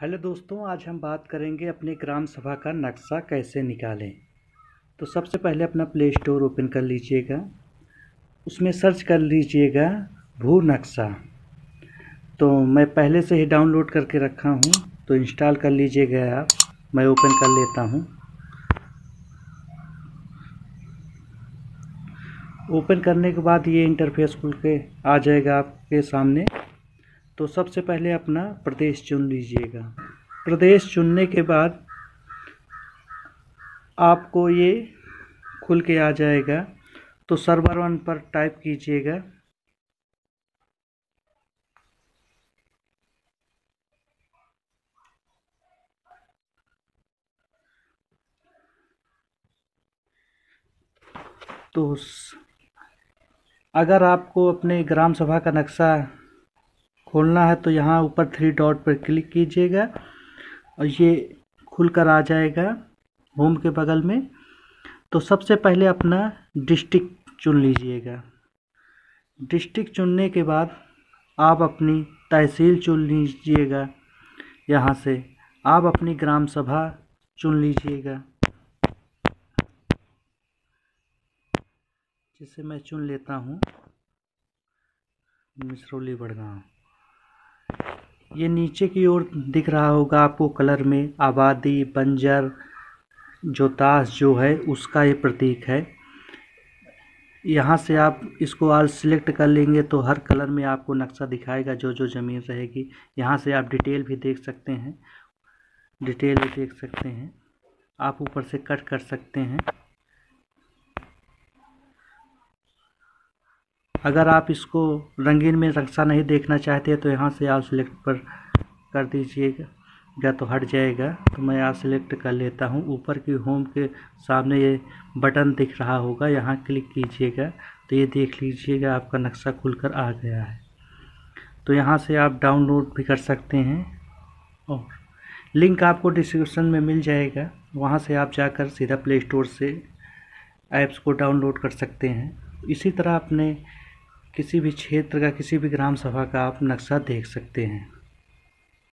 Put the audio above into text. Hello दोस्तों, आज हम बात करेंगे अपने ग्राम सभा का नक्शा कैसे निकालें। तो सबसे पहले अपना प्ले स्टोर ओपन कर लीजिएगा, उसमें सर्च कर लीजिएगा भूनक्शा। तो मैं पहले से ही डाउनलोड करके रखा हूं, तो इंस्टॉल कर लीजिएगा आप। मैं ओपन कर लेता हूं। ओपन करने के बाद ये इंटरफेस खुल के आ जाएगा आपके सामने। तो सबसे पहले अपना प्रदेश चुन लीजिएगा। प्रदेश चुनने के बाद आपको ये खुल के आ जाएगा। तो सर्वर वन पर टाइप कीजिएगा। तो अगर आपको अपने ग्राम सभा का नक्शा खोलना है तो यहाँ ऊपर 3 डॉट पर क्लिक कीजिएगा और ये खुलकर आ जाएगा होम के बगल में। तो सबसे पहले अपना डिस्ट्रिक्ट चुन लीजिएगा। डिस्ट्रिक्ट चुनने के बाद आप अपनी तहसील चुन लीजिएगा। यहाँ से आप अपनी ग्राम सभा चुन लीजिएगा, जिसे मैं चुन लेता हूँ मिसरोली बड़गाँव। ये नीचे की ओर दिख रहा होगा आपको कलर में, आबादी बंजर जोतास जो है उसका ये प्रतीक है। यहाँ से आप इसको ऑल सिलेक्ट कर लेंगे तो हर कलर में आपको नक्शा दिखाएगा जो जो ज़मीन रहेगी। यहाँ से आप डिटेल भी देख सकते हैं, आप ऊपर से कट कर सकते हैं। अगर आप इसको रंगीन में नक्शा नहीं देखना चाहते तो यहाँ से आप सिलेक्ट पर कर दीजिएगा तो हट जाएगा। तो मैं आप सिलेक्ट कर लेता हूँ। ऊपर की होम के सामने ये बटन दिख रहा होगा, यहाँ क्लिक कीजिएगा तो ये देख लीजिएगा आपका नक्शा खुलकर आ गया है। तो यहाँ से आप डाउनलोड भी कर सकते हैं और लिंक आपको डिस्क्रिप्शन में मिल जाएगा। वहाँ से आप जाकर सीधा प्ले स्टोर से ऐप्स को डाउनलोड कर सकते हैं। इसी तरह अपने किसी भी क्षेत्र का, किसी भी ग्राम सभा का आप नक्शा देख सकते हैं।